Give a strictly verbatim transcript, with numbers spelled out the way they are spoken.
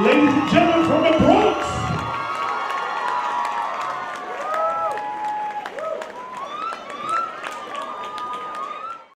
Ladies and gentlemen from the Bronx.